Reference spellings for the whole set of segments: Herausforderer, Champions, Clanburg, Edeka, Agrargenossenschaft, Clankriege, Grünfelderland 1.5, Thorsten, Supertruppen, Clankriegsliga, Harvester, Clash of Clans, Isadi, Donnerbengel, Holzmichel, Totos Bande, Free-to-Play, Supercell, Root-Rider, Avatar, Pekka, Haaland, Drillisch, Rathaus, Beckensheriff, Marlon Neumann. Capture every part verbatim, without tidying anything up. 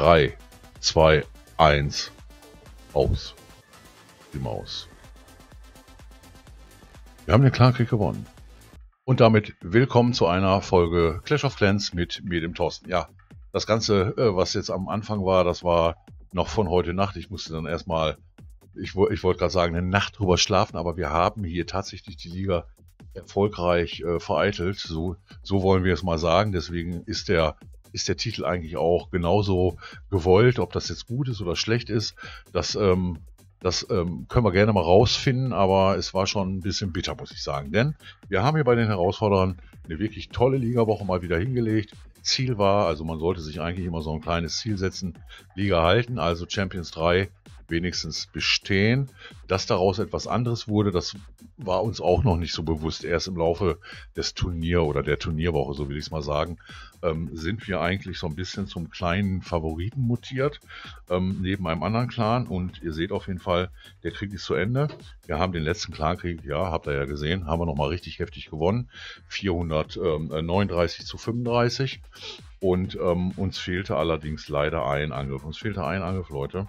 drei, zwei, eins, aus. Die Maus. Wir haben den Clan-Krieg gewonnen. Und damit willkommen zu einer Folge Clash of Clans mit mir, dem Thorsten. Ja, das Ganze, was jetzt am Anfang war, das war noch von heute Nacht. Ich musste dann erstmal, ich, ich wollte gerade sagen, eine Nacht drüber schlafen, aber wir haben hier tatsächlich die Liga erfolgreich äh, vereitelt. So, so wollen wir es mal sagen. Deswegen ist der, ist der Titel eigentlich auch genauso gewollt. Ob das jetzt gut ist oder schlecht ist, das, ähm, das ähm, können wir gerne mal rausfinden. Aber es war schon ein bisschen bitter, muss ich sagen. Denn wir haben hier bei den Herausforderern eine wirklich tolle Ligawoche mal wieder hingelegt. Ziel war, also man sollte sich eigentlich immer so ein kleines Ziel setzen, Liga halten, also Champions drei wenigstens bestehen. Dass daraus etwas anderes wurde, das war uns auch noch nicht so bewusst. Erst im Laufe des Turnier oder der Turnierwoche, so will ich es mal sagen, ähm, sind wir eigentlich so ein bisschen zum kleinen Favoriten mutiert, ähm, neben einem anderen Clan. Und ihr seht auf jeden Fall, der Krieg ist zu Ende. Wir haben den letzten Clankrieg, ja, habt ihr ja gesehen, haben wir nochmal richtig heftig gewonnen. vierhundertneununddreißig zu fünfunddreißig. Und ähm, uns fehlte allerdings leider ein Angriff. Uns fehlte ein Angriff, Leute.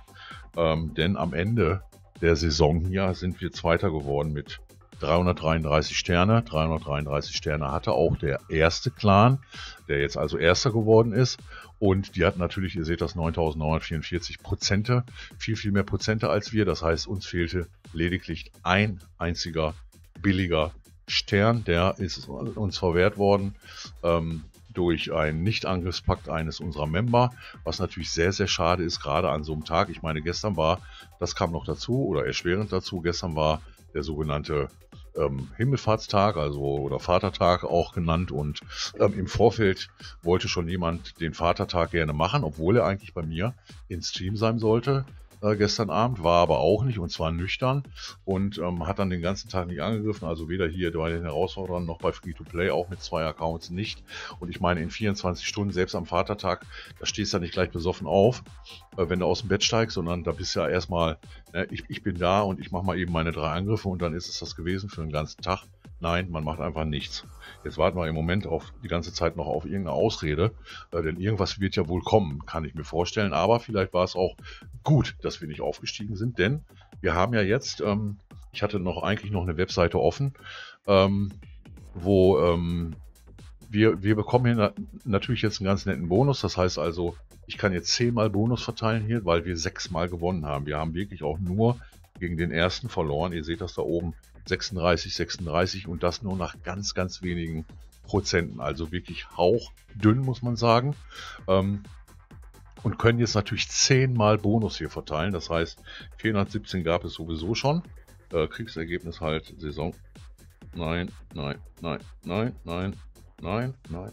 Ähm, denn am Ende der Saison hier sind wir Zweiter geworden mit dreihundertdreiunddreißig Sterne. dreihundertdreiunddreißig Sterne hatte auch der erste Clan, der jetzt also Erster geworden ist. Und die hatten natürlich, ihr seht das, neuntausendneunhundertvierundvierzig Prozente. Viel, viel mehr Prozente als wir. Das heißt, uns fehlte lediglich ein einziger billiger Stern. Der ist uns verwehrt worden. Ähm, durch einen Nicht-Angriffspakt eines unserer Member, was natürlich sehr, sehr schade ist, gerade an so einem Tag. Ich meine, gestern war, das kam noch dazu oder erschwerend dazu, gestern war der sogenannte ähm, Himmelfahrtstag, also oder Vatertag auch genannt, und ähm, im Vorfeld wollte schon jemand den Vatertag gerne machen, obwohl er eigentlich bei mir in Stream sein sollte. Äh, gestern Abend, war aber auch nicht, und zwar nüchtern, und ähm, hat dann den ganzen Tag nicht angegriffen, also weder hier bei den Herausforderern noch bei Free-to-Play, auch mit zwei Accounts nicht. Und ich meine, in vierundzwanzig Stunden, selbst am Vatertag, da stehst du ja nicht gleich besoffen auf, äh, wenn du aus dem Bett steigst, sondern da bist du ja erstmal, ne, ich, ich bin da und ich mache mal eben meine drei Angriffe und dann ist es das gewesen für den ganzen Tag. Nein, man macht einfach nichts. Jetzt warten wir im Moment auf die ganze Zeit noch auf irgendeine Ausrede, äh, denn irgendwas wird ja wohl kommen, kann ich mir vorstellen. Aber vielleicht war es auch gut, dass wir nicht aufgestiegen sind, denn wir haben ja jetzt, ähm, ich hatte noch eigentlich noch eine Webseite offen, ähm, wo ähm, wir, wir bekommen hier na natürlich jetzt einen ganz netten Bonus. Das heißt also, ich kann jetzt zehnmal Bonus verteilen hier, weil wir sechsmal gewonnen haben. Wir haben wirklich auch nur gegen den ersten verloren. Ihr seht das da oben. sechsunddreißig, sechsunddreißig, und das nur nach ganz, ganz wenigen Prozenten. Also wirklich hauchdünn, muss man sagen. Ähm, und können jetzt natürlich zehnmal Bonus hier verteilen. Das heißt, vierhundertsiebzehn gab es sowieso schon. Äh, Kriegsergebnis halt Saison. Nein, nein, nein, nein, nein, nein, nein.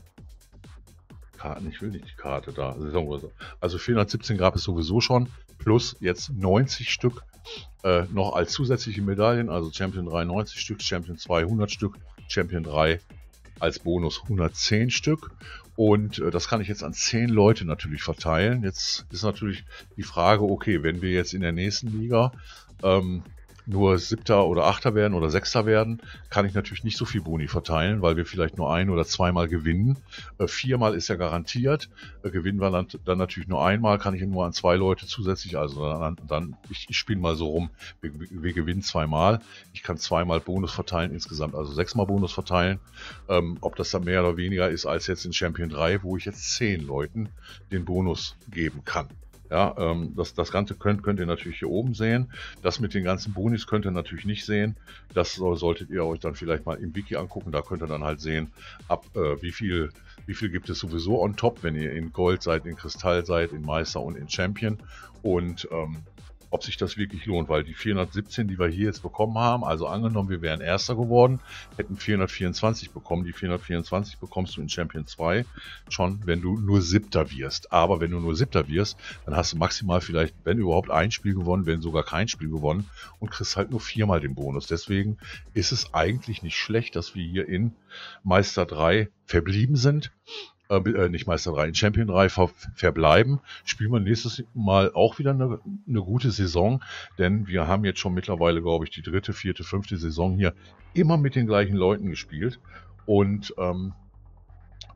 Karten, ich will nicht die Karte da. Saison. Also vierhundertsiebzehn gab es sowieso schon. Plus jetzt neunzig Stück. Äh, noch als zusätzliche Medaillen, also Champion drei neunzig Stück, Champion zwei hundert Stück, Champion drei als Bonus hundertzehn Stück, und äh, das kann ich jetzt an zehn Leute natürlich verteilen. Jetzt ist natürlich die Frage, okay, wenn wir jetzt in der nächsten Liga ähm, nur Siebter oder Achter werden oder Sechster werden, kann ich natürlich nicht so viel Boni verteilen, weil wir vielleicht nur ein- oder zweimal gewinnen. Äh, viermal ist ja garantiert. Äh, gewinnen wir dann, dann natürlich nur einmal, kann ich nur an zwei Leute zusätzlich, also dann, dann ich, ich spiele mal so rum, wir, wir gewinnen zweimal. Ich kann zweimal Bonus verteilen, insgesamt also sechsmal Bonus verteilen. Ähm, ob das dann mehr oder weniger ist als jetzt in Champion drei, wo ich jetzt zehn Leuten den Bonus geben kann. Ja, ähm, das, das Ganze könnt, könnt ihr natürlich hier oben sehen. Das mit den ganzen Bonis könnt ihr natürlich nicht sehen. Das soll, solltet ihr euch dann vielleicht mal im Wiki angucken. Da könnt ihr dann halt sehen, ab äh, wie viel, wie viel gibt es sowieso on top, wenn ihr in Gold seid, in Kristall seid, in Meister und in Champion. Und ähm, ob sich das wirklich lohnt, weil die vierhundertsiebzehn, die wir hier jetzt bekommen haben, also angenommen, wir wären Erster geworden, hätten vierhundertvierundzwanzig bekommen. Die vierhundertvierundzwanzig bekommst du in Champion zwei schon, wenn du nur Siebter wirst. Aber wenn du nur Siebter wirst, dann hast du maximal vielleicht, wenn überhaupt, ein Spiel gewonnen, wenn sogar kein Spiel gewonnen, und kriegst halt nur viermal den Bonus. Deswegen ist es eigentlich nicht schlecht, dass wir hier in Meister drei verblieben sind. Äh, nicht Meister drei, in Champion drei ver verbleiben, spielen wir nächstes Mal auch wieder eine, eine gute Saison, denn wir haben jetzt schon mittlerweile, glaube ich, die dritte, vierte, fünfte Saison hier immer mit den gleichen Leuten gespielt, und ähm,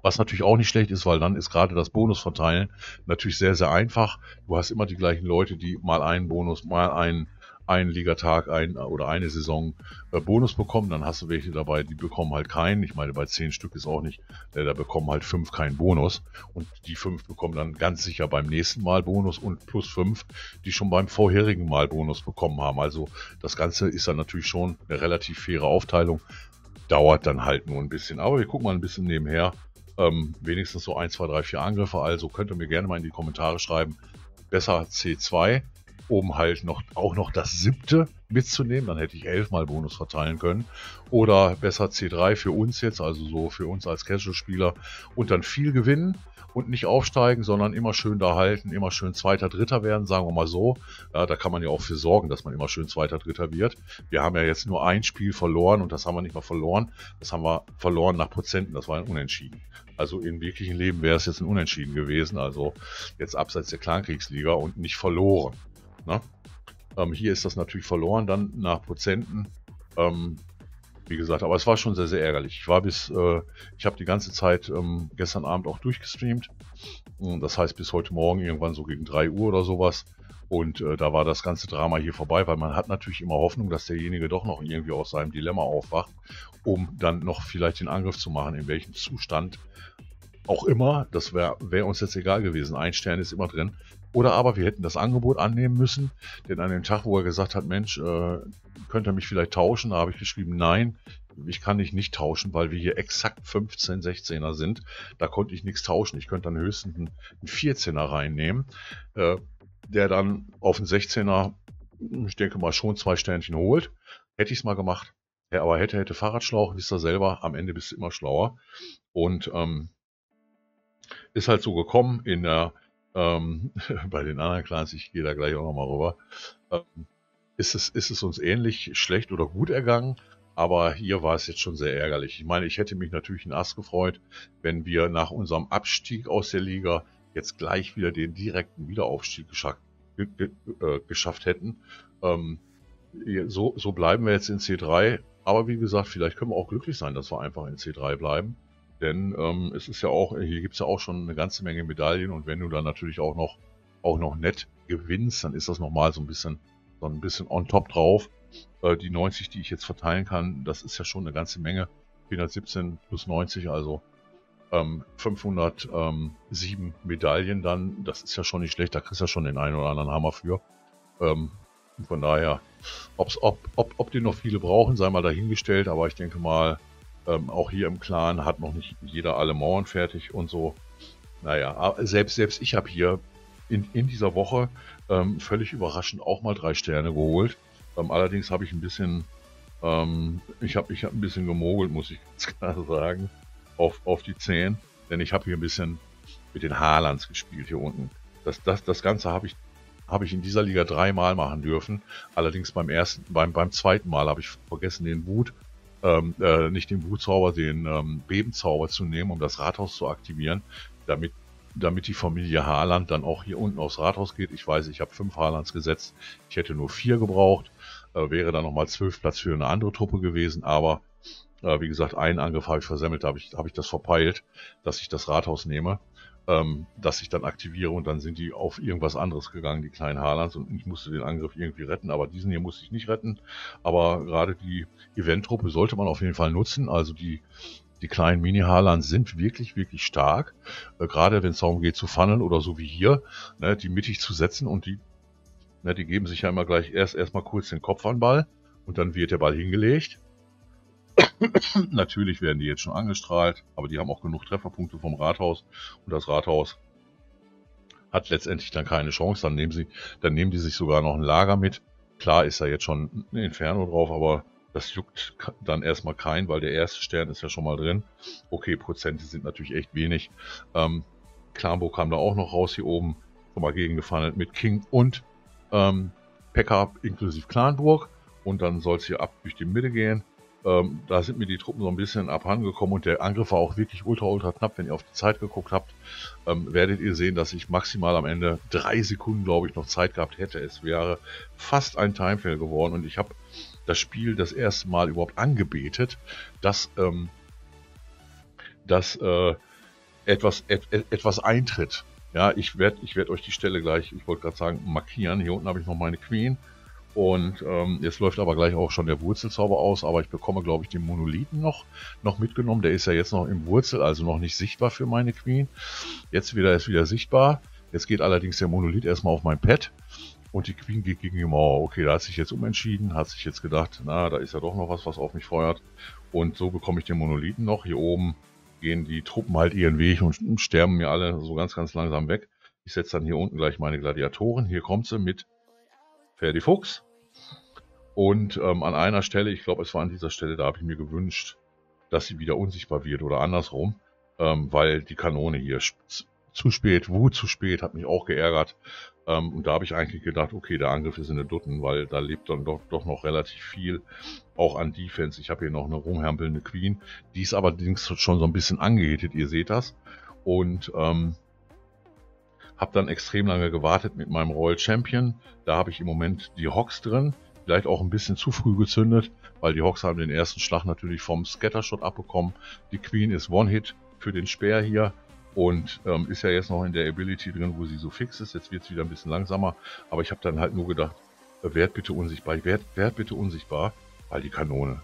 Was natürlich auch nicht schlecht ist, weil dann ist gerade das Bonusverteilen natürlich sehr, sehr einfach. Du hast immer die gleichen Leute, die mal einen Bonus, mal einen, einen Ligatag einen, oder eine Saison äh, Bonus bekommen. Dann hast du welche dabei, die bekommen halt keinen. Ich meine, bei zehn Stück ist auch nicht, äh, da bekommen halt fünf keinen Bonus. Und die fünf bekommen dann ganz sicher beim nächsten Mal Bonus und plus fünf, die schon beim vorherigen Mal Bonus bekommen haben. Also das Ganze ist dann natürlich schon eine relativ faire Aufteilung. Dauert dann halt nur ein bisschen. Aber wir gucken mal ein bisschen nebenher. Ähm, wenigstens so eins, zwei, drei, vier Angriffe, also könnt ihr mir gerne mal in die Kommentare schreiben, besser C zwei, um halt noch, auch noch das siebte mitzunehmen, dann hätte ich elfmal Bonus verteilen können, oder besser C drei für uns jetzt, also so für uns als Casual-Spieler und dann viel gewinnen und nicht aufsteigen, sondern immer schön da halten, immer schön Zweiter, Dritter werden, sagen wir mal so. Ja, da kann man ja auch für sorgen, dass man immer schön Zweiter, Dritter wird. Wir haben ja jetzt nur ein Spiel verloren und das haben wir nicht mal verloren. Das haben wir verloren nach Prozenten, das war ein Unentschieden. Also im wirklichen Leben wäre es jetzt ein Unentschieden gewesen, also jetzt abseits der Clankriegsliga und nicht verloren. Ne? Ähm, hier ist das natürlich verloren, dann nach Prozenten. Ähm, Wie gesagt, aber es war schon sehr, sehr ärgerlich. Ich war bis, äh, ich habe die ganze Zeit ähm, gestern Abend auch durchgestreamt. Das heißt bis heute Morgen irgendwann so gegen drei Uhr oder sowas. Und äh, da war das ganze Drama hier vorbei, weil man hat natürlich immer Hoffnung, dass derjenige doch noch irgendwie aus seinem Dilemma aufwacht, um dann noch vielleicht den Angriff zu machen, in welchem Zustand auch immer. Das wäre wär uns jetzt egal gewesen. Ein Stern ist immer drin. Oder aber wir hätten das Angebot annehmen müssen, denn an dem Tag, wo er gesagt hat, Mensch, äh, könnt ihr mich vielleicht tauschen, da habe ich geschrieben, nein, ich kann dich nicht tauschen, weil wir hier exakt fünfzehn, sechzehner sind. Da konnte ich nichts tauschen. Ich könnte dann höchstens einen vierzehner reinnehmen, äh, der dann auf den sechzehner, ich denke mal, schon zwei Sternchen holt. Hätte ich es mal gemacht. Ja, aber hätte, hätte Fahrradschlauch, wisst ihr selber, am Ende bist du immer schlauer. Und ähm, ist halt so gekommen in der... Ähm, bei den anderen Clans, ich gehe da gleich auch nochmal rüber, ähm, ist es, ist es uns ähnlich schlecht oder gut ergangen, aber hier war es jetzt schon sehr ärgerlich. Ich meine, ich hätte mich natürlich einen Ass gefreut, wenn wir nach unserem Abstieg aus der Liga jetzt gleich wieder den direkten Wiederaufstieg geschaff, ge, ge, äh, geschafft hätten. Ähm, so, so bleiben wir jetzt in C drei, aber wie gesagt, vielleicht können wir auch glücklich sein, dass wir einfach in C drei bleiben. Denn ähm, es ist ja auch, hier gibt es ja auch schon eine ganze Menge Medaillen und wenn du dann natürlich auch noch, auch noch nett gewinnst, dann ist das nochmal so ein bisschen, so ein bisschen on top drauf. Äh, die neunzig, die ich jetzt verteilen kann, das ist ja schon eine ganze Menge. vierhundertsiebzehn plus neunzig, also ähm, fünfhundertsieben Medaillen dann, das ist ja schon nicht schlecht, da kriegst du ja schon den einen oder anderen Hammer für. Ähm, von daher, ob's, ob, ob, ob die noch viele brauchen, sei mal dahingestellt, aber ich denke mal, Ähm, auch hier im Clan hat noch nicht jeder alle Mauern fertig und so. Naja, selbst, selbst ich habe hier in, in dieser Woche ähm, völlig überraschend auch mal drei Sterne geholt. Ähm, allerdings habe ich ein bisschen, ähm, ich habe ich hab ein bisschen gemogelt, muss ich ganz klar sagen, auf, auf die zehn. Denn ich habe hier ein bisschen mit den Haalands gespielt hier unten. Das, das, das Ganze habe ich, hab ich in dieser Liga dreimal machen dürfen. Allerdings beim, ersten, beim, beim zweiten Mal habe ich vergessen, den Wut Ähm, äh, nicht den Wutzauber, den ähm, Bebenzauber zu nehmen, um das Rathaus zu aktivieren, damit, damit die Familie Haaland dann auch hier unten aufs Rathaus geht. Ich weiß, ich habe fünf Haalands gesetzt, ich hätte nur vier gebraucht, äh, wäre dann nochmal zwölf Platz für eine andere Truppe gewesen, aber äh, wie gesagt, einen Angriff habe ich versemmelt, da habe ich, hab ich das verpeilt, dass ich das Rathaus nehme, ähm, dass ich dann aktiviere und dann sind die auf irgendwas anderes gegangen, die kleinen Haalands, und ich musste den Angriff irgendwie retten, aber diesen hier musste ich nicht retten, aber gerade die Event-Truppe sollte man auf jeden Fall nutzen, also die, die kleinen Mini-Haalands sind wirklich, wirklich stark, äh, gerade wenn es darum geht zu funneln oder so wie hier, ne, die mittig zu setzen und die, ne, die geben sich ja immer gleich erst erstmal kurz den Kopf an den Ball und dann wird der Ball hingelegt. Natürlich werden die jetzt schon angestrahlt, aber die haben auch genug Trefferpunkte vom Rathaus und das Rathaus hat letztendlich dann keine Chance, dann nehmen sie, dann nehmen die sich sogar noch ein Lager mit. Klar ist da jetzt schon ein Inferno drauf, aber das juckt dann erstmal keinen, weil der erste Stern ist ja schon mal drin. Okay, Prozente sind natürlich echt wenig. Ähm, Clanburg kam da auch noch raus hier oben, schon mal gegengefallen mit King und ähm, Pekka inklusive Clanburg und dann soll es hier ab durch die Mitte gehen. Ähm, da sind mir die Truppen so ein bisschen abhandengekommen und der Angriff war auch wirklich ultra, ultra knapp. Wenn ihr auf die Zeit geguckt habt, ähm, werdet ihr sehen, dass ich maximal am Ende drei Sekunden, glaube ich, noch Zeit gehabt hätte. Es wäre fast ein Timefail geworden und ich habe das Spiel das erste Mal überhaupt angebetet, dass, ähm, dass äh, etwas, et, etwas eintritt. Ja, ich werde ich werd euch die Stelle gleich, ich wollte gerade sagen, markieren. Hier unten habe ich noch meine Queen. Und ähm, jetzt läuft aber gleich auch schon der Wurzelzauber aus, aber ich bekomme, glaube ich, den Monolithen noch, noch mitgenommen. Der ist ja jetzt noch im Wurzel, also noch nicht sichtbar für meine Queen. Jetzt wieder ist wieder sichtbar. Jetzt geht allerdings der Monolith erstmal auf mein Pad. Und die Queen geht gegen die Mauer. Okay, da hat sich jetzt umentschieden, hat sich jetzt gedacht, na, da ist ja doch noch was, was auf mich feuert. Und so bekomme ich den Monolithen noch. Hier oben gehen die Truppen halt ihren Weg und sterben mir alle so ganz, ganz langsam weg. Ich setze dann hier unten gleich meine Gladiatoren. Hier kommt sie mit Ferdi-Fuchs. Und ähm, an einer Stelle, ich glaube, es war an dieser Stelle, da habe ich mir gewünscht, dass sie wieder unsichtbar wird oder andersrum, ähm, weil die Kanone hier zu spät, wuh, zu spät, hat mich auch geärgert. Ähm, und da habe ich eigentlich gedacht, okay, der Angriff ist in den Dutten, weil da lebt dann doch, doch noch relativ viel, auch an Defense. Ich habe hier noch eine rumhampelnde Queen, die ist allerdings schon so ein bisschen angehittet, ihr seht das. Und ähm, habe dann extrem lange gewartet mit meinem Royal Champion. Da habe ich im Moment die Hawks drin, vielleicht auch ein bisschen zu früh gezündet, weil die Hawks haben den ersten Schlag natürlich vom Scattershot abbekommen. Die Queen ist One-Hit für den Speer hier. Und ähm, ist ja jetzt noch in der Ability drin, wo sie so fix ist. Jetzt wird es wieder ein bisschen langsamer. Aber ich habe dann halt nur gedacht, äh, werd bitte unsichtbar, werd, werd bitte unsichtbar. Weil die Kanone,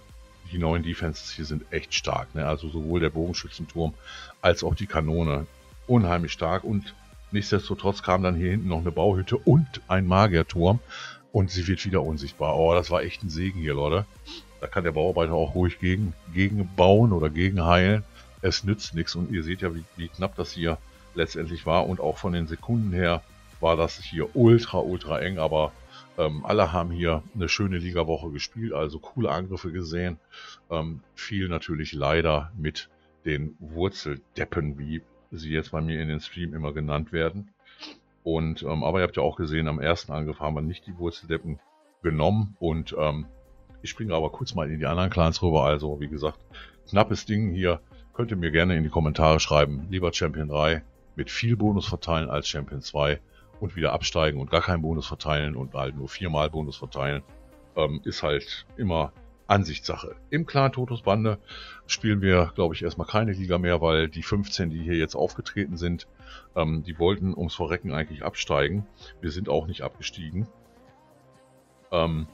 die neuen Defenses hier sind echt stark. Ne? Also sowohl der Bogenschützenturm als auch die Kanone. Unheimlich stark. Und nichtsdestotrotz kam dann hier hinten noch eine Bauhütte und ein Magierturm. Und sie wird wieder unsichtbar. Oh, das war echt ein Segen hier, Leute. Da kann der Bauarbeiter auch ruhig gegen, gegen bauen oder gegen heilen. Es nützt nichts und ihr seht ja, wie, wie knapp das hier letztendlich war und auch von den Sekunden her war das hier ultra, ultra eng, aber ähm, alle haben hier eine schöne Liga-Woche gespielt, also coole Angriffe gesehen, ähm, viel natürlich leider mit den Wurzeldeppen, wie sie jetzt bei mir in den Stream immer genannt werden. Und ähm, aber ihr habt ja auch gesehen, am ersten Angriff haben wir nicht die Wurzeldeppen genommen und ähm, ich springe aber kurz mal in die anderen Clans rüber, also wie gesagt, knappes Ding hier. Könnt ihr mir gerne in die Kommentare schreiben, lieber Champion drei mit viel Bonus verteilen als Champion zwei und wieder absteigen und gar keinen Bonus verteilen und halt nur viermal Bonus verteilen, ähm, ist halt immer Ansichtssache. Im Clan Totos Bande spielen wir, glaube ich, erstmal keine Liga mehr, weil die fünfzehn, die hier jetzt aufgetreten sind, ähm, die wollten ums Verrecken eigentlich absteigen. Wir sind auch nicht abgestiegen. Ähm,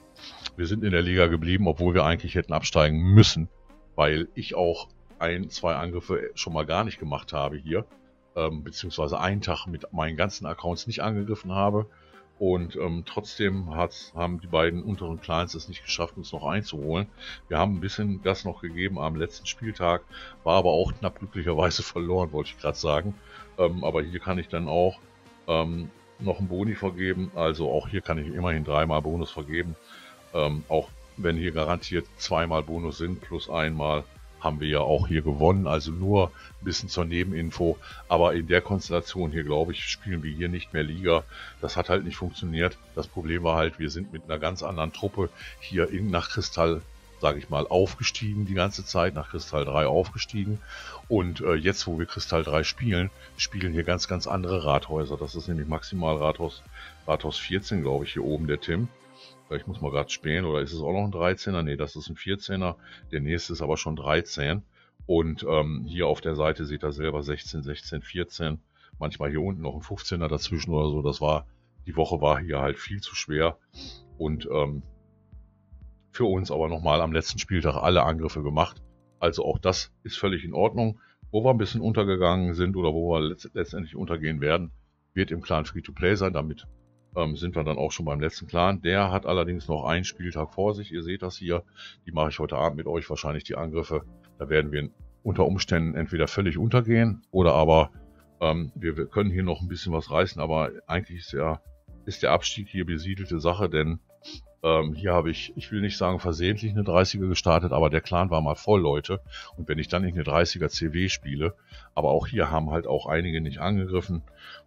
wir sind in der Liga geblieben, obwohl wir eigentlich hätten absteigen müssen, weil ich auch ein, zwei Angriffe schon mal gar nicht gemacht habe hier, ähm, beziehungsweise einen Tag mit meinen ganzen Accounts nicht angegriffen habe und ähm, trotzdem hat's, haben die beiden unteren Clans es nicht geschafft, uns noch einzuholen. Wir haben ein bisschen Gas noch gegeben am letzten Spieltag, war aber auch knapp glücklicherweise verloren, wollte ich gerade sagen, ähm, aber hier kann ich dann auch ähm, noch einen Boni vergeben, also auch hier kann ich immerhin dreimal Bonus vergeben, ähm, auch wenn hier garantiert zweimal Bonus sind plus einmal haben wir ja auch hier gewonnen, also nur ein bisschen zur Nebeninfo, aber in der Konstellation hier, glaube ich, spielen wir hier nicht mehr Liga, das hat halt nicht funktioniert, das Problem war halt, wir sind mit einer ganz anderen Truppe hier in, nach Kristall, sage ich mal, aufgestiegen die ganze Zeit, nach Kristall drei aufgestiegen und äh, jetzt, wo wir Kristall drei spielen, spielen hier ganz, ganz andere Rathäuser, das ist nämlich maximal Rathaus, Rathaus vierzehn, glaube ich, hier oben der Tim. Ich muss mal gerade spähen, oder ist es auch noch ein Dreizehner? Ne, das ist ein Vierzehner. Der nächste ist aber schon dreizehn. Und ähm, hier auf der Seite seht ihr selber sechzehn, sechzehn, vierzehn. Manchmal hier unten noch ein Fünfzehner dazwischen oder so. Das war, die Woche war hier halt viel zu schwer. Und ähm, für uns aber nochmal am letzten Spieltag alle Angriffe gemacht. Also auch das ist völlig in Ordnung. Wo wir ein bisschen untergegangen sind oder wo wir letztendlich untergehen werden, wird im Clan Free-to-Play sein, damit sind wir dann auch schon beim letzten Clan. Der hat allerdings noch einen Spieltag vor sich. Ihr seht das hier. Die mache ich heute Abend mit euch wahrscheinlich, die Angriffe. Da werden wir unter Umständen entweder völlig untergehen oder aber ähm, wir, wir können hier noch ein bisschen was reißen. Aber eigentlich ist, ja, ist der Abstieg hier besiedelte Sache, denn ähm, hier habe ich, ich will nicht sagen versehentlich eine dreißiger gestartet, aber der Clan war mal voll, Leute. Und wenn ich dann nicht eine dreißiger C W spiele, aber auch hier haben halt auch einige nicht angegriffen.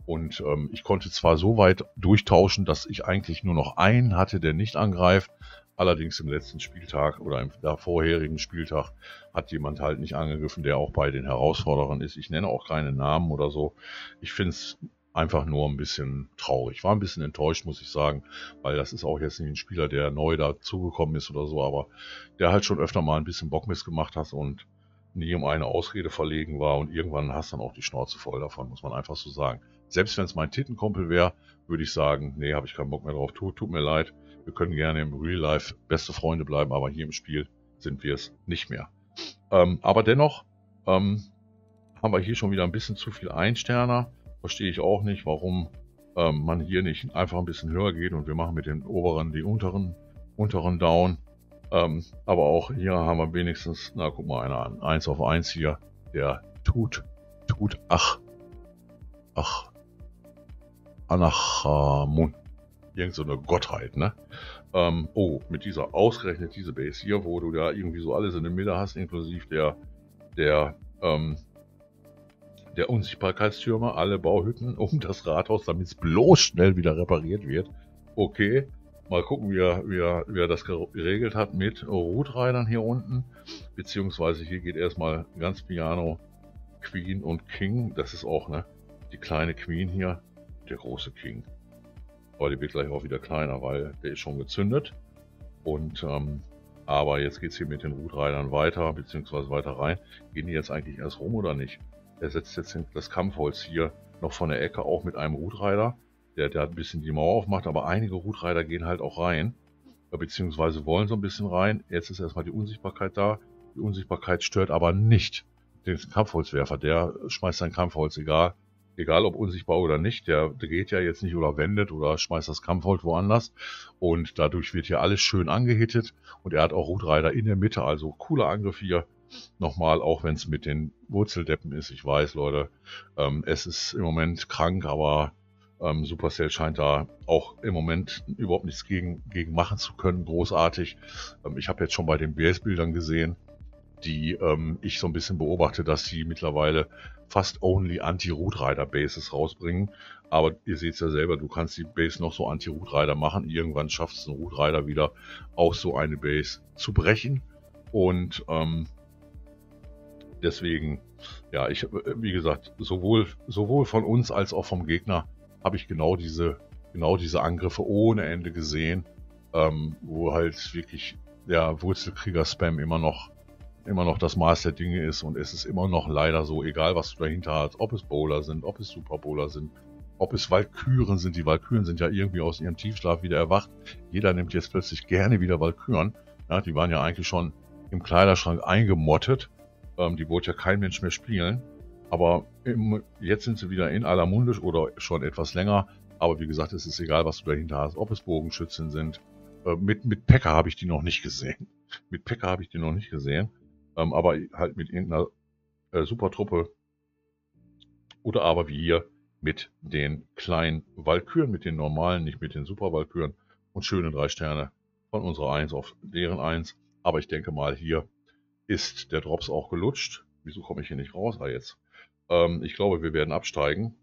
Und ähm, ich konnte zwar so weit durchtauschen, dass ich eigentlich nur noch einen hatte, der nicht angreift. Allerdings im letzten Spieltag oder im vorherigen Spieltag hat jemand halt nicht angegriffen, der auch bei den Herausforderern ist. Ich nenne auch keine Namen oder so. Ich finde es einfach nur ein bisschen traurig. War ein bisschen enttäuscht, muss ich sagen, weil das ist auch jetzt nicht ein Spieler, der neu dazugekommen ist oder so, aber der halt schon öfter mal ein bisschen Bockmist gemacht hat und nie um eine Ausrede verlegen war und irgendwann hast du dann auch die Schnauze voll davon, muss man einfach so sagen. Selbst wenn es mein Tittenkumpel wäre, würde ich sagen, nee, habe ich keinen Bock mehr drauf, tut, tut mir leid, wir können gerne im Real Life beste Freunde bleiben, aber hier im Spiel sind wir es nicht mehr. Ähm, aber dennoch ähm, haben wir hier schon wieder ein bisschen zu viel Einsterner, verstehe ich auch nicht, warum ähm, man hier nicht einfach ein bisschen höher geht und wir machen mit den oberen die unteren, unteren Down. Ähm, aber auch hier haben wir wenigstens, na guck mal einer an, eins auf eins hier, der tut, tut, ach, ach, Anachamon, irgend so eine Gottheit, ne? Ähm, oh, mit dieser, ausgerechnet diese Base hier, wo du da irgendwie so alles in der Mitte hast, inklusive der, der, ähm, der Unsichtbarkeitstürme, alle Bauhütten um das Rathaus, damit es bloß schnell wieder repariert wird. Okay. Mal gucken, wie er, wie, er, wie er das geregelt hat mit Rootreitern hier unten. Beziehungsweise hier geht erstmal ganz piano Queen und King. Das ist auch, ne? Die kleine Queen hier, der große King. Aber die wird gleich auch wieder kleiner, weil der ist schon gezündet. Und, ähm, aber jetzt geht es hier mit den Rootreitern weiter, beziehungsweise weiter rein. Gehen die jetzt eigentlich erst rum oder nicht? Er setzt jetzt das Kampfholz hier noch von der Ecke auch mit einem Rootreiter. Der, der hat ein bisschen die Mauer aufmacht, aber einige Rootreiter gehen halt auch rein, beziehungsweise wollen so ein bisschen rein. Jetzt ist erstmal die Unsichtbarkeit da. Die Unsichtbarkeit stört aber nicht den Kampfholzwerfer. Der schmeißt sein Kampfholz, egal, egal ob unsichtbar oder nicht. Der, der geht ja jetzt nicht oder wendet oder schmeißt das Kampfholz woanders. Und dadurch wird hier alles schön angehittet. Und er hat auch Rootreiter in der Mitte, also cooler Angriff hier. Nochmal, auch wenn es mit den Wurzeldeppen ist. Ich weiß, Leute, ähm, es ist im Moment krank, aber... Ähm, Supercell scheint da auch im Moment überhaupt nichts gegen, gegen machen zu können, großartig. Ähm, ich habe jetzt schon bei den B S-Bildern gesehen, die ähm, ich so ein bisschen beobachte, dass sie mittlerweile fast only Anti-Root-Rider-Bases rausbringen. Aber ihr seht es ja selber, du kannst die Base noch so Anti-Root-Rider machen. Irgendwann schafft es ein Root-Rider wieder, auch so eine Base zu brechen. Und ähm, deswegen, ja, ich, wie gesagt, sowohl, sowohl von uns als auch vom Gegner habe ich genau diese, genau diese Angriffe ohne Ende gesehen, ähm, wo halt wirklich der Wurzelkrieger-Spam immer noch, immer noch das Maß der Dinge ist und es ist immer noch leider so, egal was du dahinter hast, ob es Bowler sind, ob es Superbowler sind, ob es Walküren sind, die Walküren sind ja irgendwie aus ihrem Tiefschlaf wieder erwacht, jeder nimmt jetzt plötzlich gerne wieder Walküren, ja, die waren ja eigentlich schon im Kleiderschrank eingemottet, ähm, die wollte ja kein Mensch mehr spielen. Aber im, jetzt sind sie wieder in aller Munde oder schon etwas länger. Aber wie gesagt, es ist egal, was du dahinter hast. Ob es Bogenschützen sind. Äh, mit mit Pekka habe ich die noch nicht gesehen. Mit Pekka habe ich die noch nicht gesehen. Ähm, aber halt mit irgendeiner äh, Supertruppe. Oder aber wie hier mit den kleinen Walküren. Mit den normalen, nicht mit den Superwalküren. Und schöne drei Sterne von unserer eins auf deren eins. Aber ich denke mal, hier ist der Drops auch gelutscht. Wieso komme ich hier nicht raus? Ah, jetzt. Ich glaube, wir werden absteigen.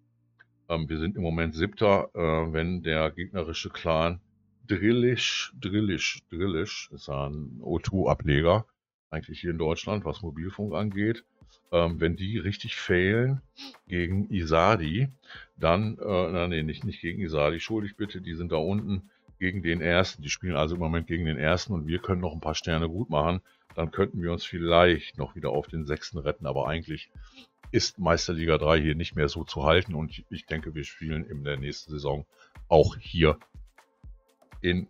Wir sind im Moment Siebter, wenn der gegnerische Clan Drillisch, Drillisch, Drillisch, ist ein O zwei Ableger, eigentlich hier in Deutschland, was Mobilfunk angeht. Wenn die richtig failen gegen Isadi, dann, äh, nee, nicht, nicht gegen Isadi, schuldig bitte, die sind da unten gegen den Ersten. Die spielen also im Moment gegen den Ersten und wir können noch ein paar Sterne gut machen. Dann könnten wir uns vielleicht noch wieder auf den Sechsten retten, aber eigentlich ist Meisterliga drei hier nicht mehr so zu halten und ich denke, wir spielen in der nächsten Saison auch hier in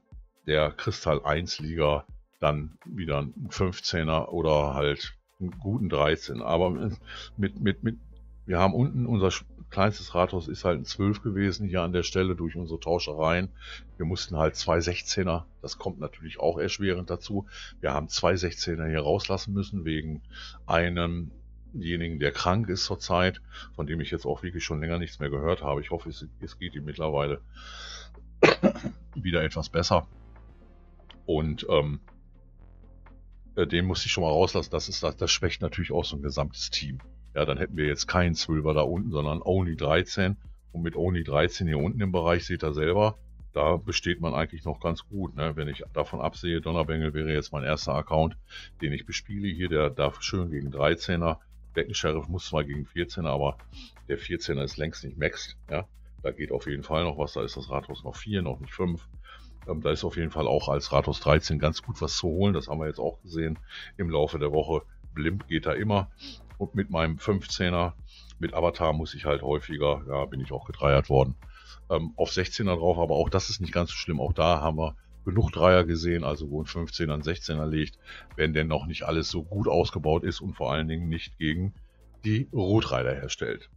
der Kristall eins Liga dann wieder einen fünfzehner oder halt einen guten dreizehn. Aber mit, mit, mit, wir haben unten, unser kleinstes Rathaus ist halt ein zwölf gewesen hier an der Stelle durch unsere Tauschereien. Wir mussten halt zwei sechzehner, das kommt natürlich auch erschwerend dazu. Wir haben zwei sechzehner hier rauslassen müssen wegen einem... Denjenigen, der krank ist zurzeit, von dem ich jetzt auch wirklich schon länger nichts mehr gehört habe. Ich hoffe, es, es geht ihm mittlerweile wieder etwas besser. Und ähm, den musste ich schon mal rauslassen. Das, ist, das, das schwächt natürlich auch so ein gesamtes Team. Ja, dann hätten wir jetzt keinen Zwölfer da unten, sondern only dreizehn. Und mit only dreizehn hier unten im Bereich, seht ihr selber, da besteht man eigentlich noch ganz gut, ne? Wenn ich davon absehe, Donnerbengel wäre jetzt mein erster Account, den ich bespiele hier. Der darf schön gegen dreizehner. Beckensheriff muss zwar gegen vierzehner, aber der vierzehner ist längst nicht maxed. Ja? Da geht auf jeden Fall noch was. Da ist das Rathaus noch vier, noch nicht fünf. Ähm, da ist auf jeden Fall auch als Rathaus dreizehn ganz gut was zu holen. Das haben wir jetzt auch gesehen im Laufe der Woche, Blimp geht da immer. Und mit meinem fünfzehner, mit Avatar muss ich halt häufiger, ja, bin ich auch gedreiert worden. Ähm, auf sechzehner drauf, aber auch das ist nicht ganz so schlimm. Auch da haben wir genug Dreier gesehen, also wo ein fünfzehner, ein sechzehner liegt, wenn denn noch nicht alles so gut ausgebaut ist und vor allen Dingen nicht gegen die Rotrider herstellt.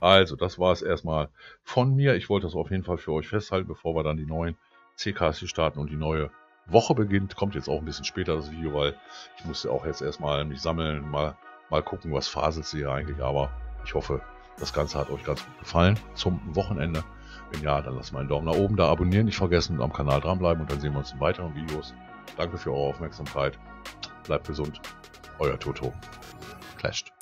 Also, das war es erstmal von mir. Ich wollte das auf jeden Fall für euch festhalten, bevor wir dann die neuen C Ks hier starten und die neue Woche beginnt. Kommt jetzt auch ein bisschen später das Video, weil ich musste auch jetzt erstmal mich sammeln, mal, mal gucken, was faselt sie hier eigentlich. Aber ich hoffe, das Ganze hat euch ganz gut gefallen zum Wochenende. Wenn ja, dann lasst mal einen Daumen nach oben da, abonnieren nicht vergessen und am Kanal dranbleiben. Und dann sehen wir uns in weiteren Videos. Danke für eure Aufmerksamkeit. Bleibt gesund. Euer Toto. Clasht.